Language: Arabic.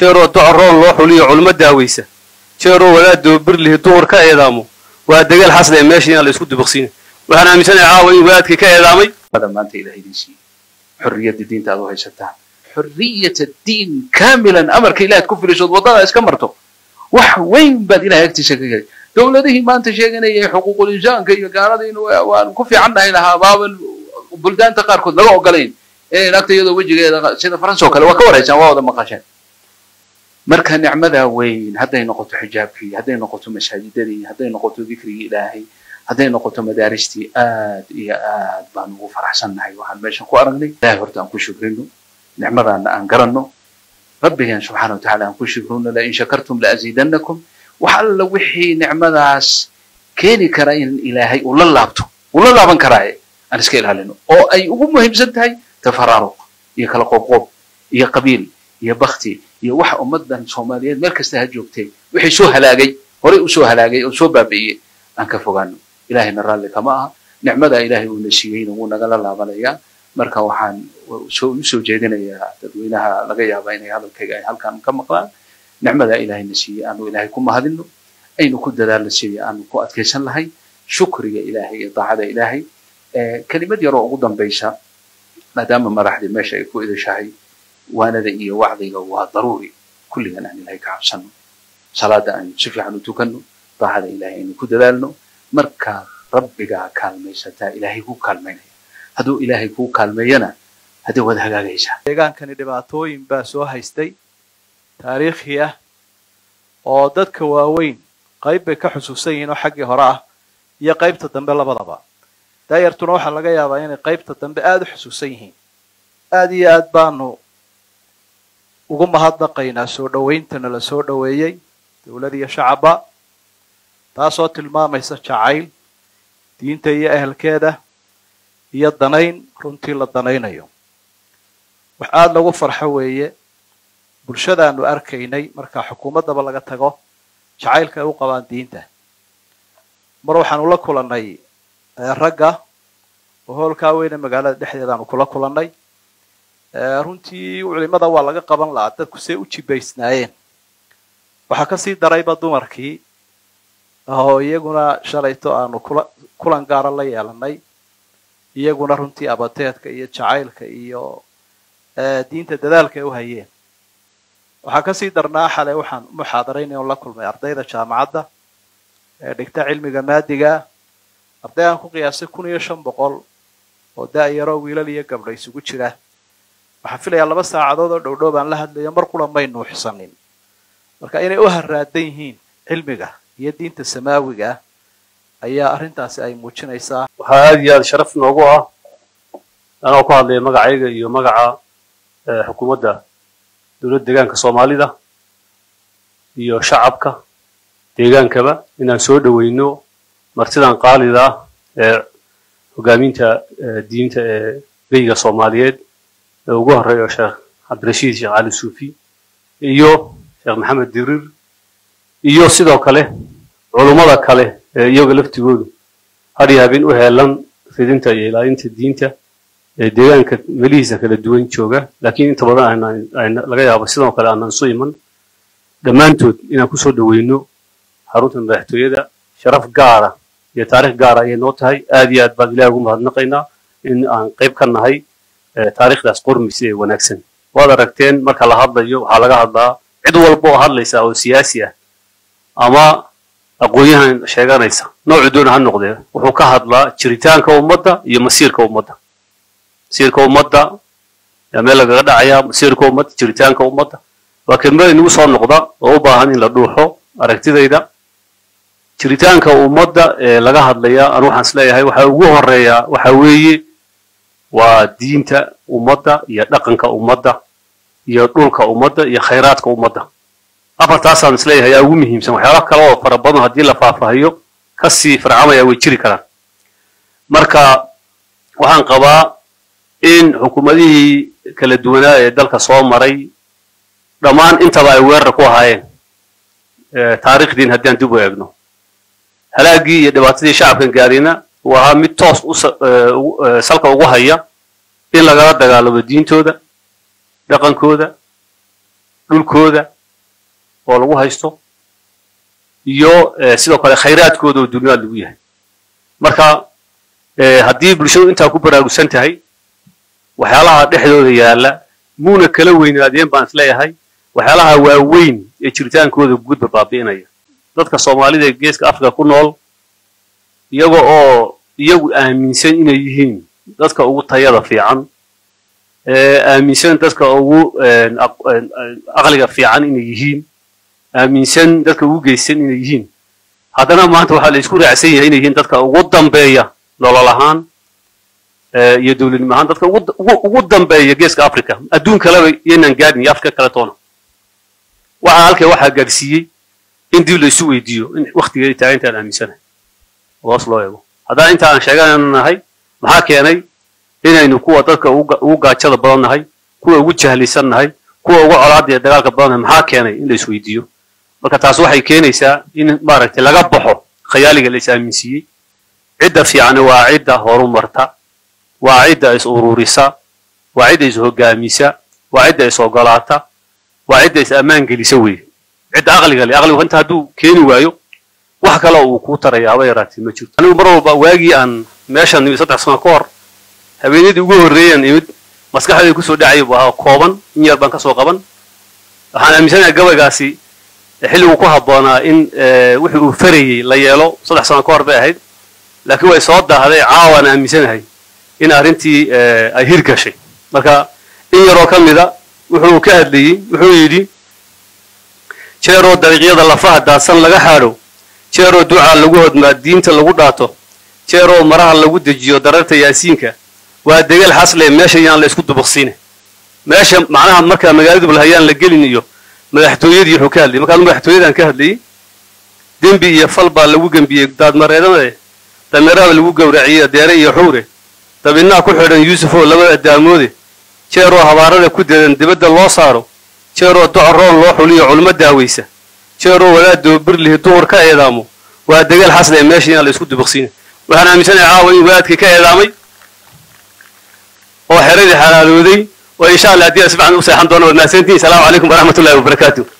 شيرو تعرون لو خليو علماء داويسه شيرو ولا دوبر لي دور كا يدامو وا دغال حسن ماشينا لا اسكو دبقسين waxaan aaminsanahay caawiin waadkii ka eedaamay maanta ilaahay diintii xorriyadda diinta aad u haysataa xorriyadda diin kaamilan amarka ilaahay ku filisho wadada iska marto wax weyn baad ilaahay ka sheegay dawladihii maanta sheeganayay xuquuqul insaanka iyo gaalada in waan ku fiicanahay lahaa baabal buldaanta qaarkood laga ogolayn ee lagtayada wajigeeda sida Faransiiska kale waa ka wareejaan waa wada maqashay marka nicmada weyn haday noqoto xijaabkii haday noqoto mashaajidadii haday noqoto dikrigii ilaahay هذين نقطة مدارستي آد بانو فرحسن هاي واحد ماشي خو أرجلي لا يرد أن كشكرنه نعمر أن أنكرنه ربي سبحانه وتعالى أن كشكرنا لإن شكرتم لأزيدنكم وحل وحي نعمة عس كاني كراين إلهي ولا لعبته ولا لعبن كراي أنا سكيل هالنو أو أي مهم زد هاي تفرارق يخلقوا قوب يا قبيل يا بختي يا وح أمدا صومالية مركز تهجوكتي وحي شو هلاقي وري وشو هلاقي وشو بابي أنك فوقانه إلهي نرالي كماها نعمة إلهي ونسيين ونقل الله عليها مركا وحان وسو جيدنا يا تدوينها لقيا بين هذا الكيان هل كان كم قلنا نعمة إلهي نسي أنو إلهي كم هذينه أي نقد دار نسي أنو قوة كيسن لهاي شكر يا إلهي ضاع هذا إلهي كلمة يروى قدام بيسا ما دام ما راح لماشي يكون إذا شاي وأنا ذي وعدي وضروري كلنا نحن إلهي كعبسن صلاة أن شفي عنو تكنو ضاع هذا إلهي نقد دارنا مركا ربك كالميساتا إلهي كو كالمين هدو إلهي كو كالمينا هدو وذا غاغيسا ديغان كان دباتوين با سو هيستاي تاريخيه او ددك واوين قيب ka xusuusan yihiin oo xaqi hore ah iyo qaybta dambe labadaba daayirtuna waxa laga yaabaa in qaybta dambe aad u xusuusan yihiin aad iyo aad baanu ugu mahadnaqaynaa soo dhaweyntan la soo dhaweeyay dawladda shacaba taasoo tilmaamaysa jacayl diinta iyo ahalkeeda iyo danayn runtii la danaynayo wax aad lagu farxo weeye bulshadaanu arkaynay marka xukuumadaba laga tago jacaylka ay u qabaan diinta mar waxaan ula kulannay ragga oo hoolka weyn magaalada dhexdeeda aanu kula kulannay runtii culimada waa laga qaban lahaa dadku see u jibaysnaayeen waxa ka sii darayba dumarkii oo iyaguna shalayto aanu kulan gaar ah la yeelanay iyaguna runtii abateedka iyo jacaylka iyo diinta dadaalka ay u hayeen waxa ka sii darnaa xalay waxaan muxaadaraynay oo la kulmay ardayda jaamacadda ee dhigta cilmiga maadiga ardayaan ku qiyaasay 1500 oo daayiro wiilal iyo gabdho isugu jira waxa filayaa 2 saacadood oo dhowdhow aan la hadlayo mar kula may nuuxsanin marka inay u haraadan yihiin cilmiga يدين تسماوية أيها أرنتاس أي موجين إيسا وهذا الشرف نوقع أنا أقول لي مقعيق إيو مقع حكومة دا دولة ديغان كصومالي دا إيو شعبك ديغان كبا إنان سود وينو مرتدان قالي دا وقامين تا دين تا بيغا صوماليات وقهر إيو شيخ عبد الرشيد شيخ علي السوفي إيو شيخ محمد درير iyo sidoo kale culumada kale iyaga laftigoodu har yaabin u heelan fidinta iyo ilaalinta diinta ee deegaanka maliisa kala duwan jooga laakiin inta badan laga yaabo sidoo kale aan soo iman dhamaantood inaan ku soo dhaweeyno xarunta madaxtooyada sharaf gaara iyo taariikh gaara ay noo tahay aad iyo aad baan ilaahay ugu mahadnaqaynaa in aan qayb ka nahay taariikhdaas qormisi ee wanaagsan waad aragteen marka la hadlayo waxa laga hadlaa cid walba oo hadlaysa oo siyaasi ah أما أقوليها شيئا نيسا نوع دون هالنقدة وهو كهاد لا شريتان كومضة يمسير كومضة مسير كومضة يعمل غدا عيا مسير كومضة شريتان كومضة لكن ما ينوصل النقدة هو باهني لدوحه أركتي ذيدا شريتان كومضة لجهاد ليا أروح أسليها هاي وحوجها الريا وحوي ودينته ومضة يدقن كومضة يطول كومضة يخيرات كومضة أبغى أصلاً نسليه هي أومهم سمح الله كلاه فربنا هدي الله فافهيو كسي فرعما يا ويشري كلام مركا وحن قباء إن حكومته كل الدولة يدل كصوم مري رمان أنت بايور ركوها هاي تاريخ دين هدي أن تبغى يبنو هلاقي يدباتي شعب كنجارينا وهم متوس سلك وجهية إن لقرات دجالو الدين تودا دقن كودا للكودة والله هيستو يو سيدك على خيرات كودة الدنيا اللي مركا هدي بلشوا أنت أكو برا جسنت هاي وحالها تحدوا رجالا مو نكلوين هذين بانسلا هاي وحالها وين يشريتان كودة وجود ببابين هاي ضد كصومالي ده جيس كأفريقيا كنول يو أو يو أمينسين إنه يهين ضد كأو طيارة في عن أمينسين ضد كأو أغلق في عن إنه يهين أمينسين ضد كأو جيسين إنه يهين هذا أنا ما أنتوا حال يشكر عسيه هنا يهين ضد كأو قدام بيا لالهان يدول المهان ضد كأو قدام بيا جيس كأفريقيا أدون كلام ينقادني أفريقيا كلاتونا وعالك واحد جالسيه إنديو لسوي ديو إن وقت جاي تعين تعال أمينسين واصله يبو هذا أنت عن شجعان هاي معاك يعني هنا إنه كوا ترك ووقع كذا بران هاي كوا وجهه لسان هاي كوا وعراض يدرك بران معاك يعني اللي سويديو وكتعصوا حي كنيسة إن بارك لقى بحه خيالي اللي سامسيه عدة في عنا وعدة هرم مرتا وعدة إسوروريسا وعدة إسهجاميسا وعدة إسوقلاتا وعدة إسأمان اللي سوي عدة أغلى وأنت هدو كين ويايو وحكى له وكوتر يا ويراتي ما شفت أنا مرة بواجي أن ماشان نبيسات عصام كور هبيني دوجو الريان يود مسك هذا يكسر دعي وها قابن إني أربعة كسر قابن أنا مثلاً الجو قاسي حلو كوه بنا إن وحده فري ليالو صدق عصام كور بعيد لكن هو يصاد هذا عاون أنا مثلاً هاي إن أرنتي أهيرك شيء لكن إني راكم إذا وحده كهد لي وحده يدي شيرو دريقة الله فهد عصام لقى حاله شيرو دعاء لوجود مادين تلوجداته شيرو مراه لوجود الجيودرات ياسينك وهالدجال حصل ماشي يعني اللي يسكت بخصينه ماشي معناها مركب مجالد بالهيان لجلينيو محتويد يحكالي مكان محتويد عن كهلي دين بيفل بالوجن بيقداد مرة ما تمرة الوجن ورعية دارية حورة طب إنها كل حدا يوسف ولا الدامودي شيرو هبارة كده دبده الله صاروا شيرو دعران الله حلي علم الداويسة شيرو ولا دبر له طور كايدامو وهالدجال حصل ماشي يعني اللي يسكت بخصينه وأنا مثلا عاوني ولادك كايدامي وحريري حلال ودي وإن شاء الله دي أسمعنا وسيحمدون والناسين دي. السلام عليكم ورحمة الله وبركاته.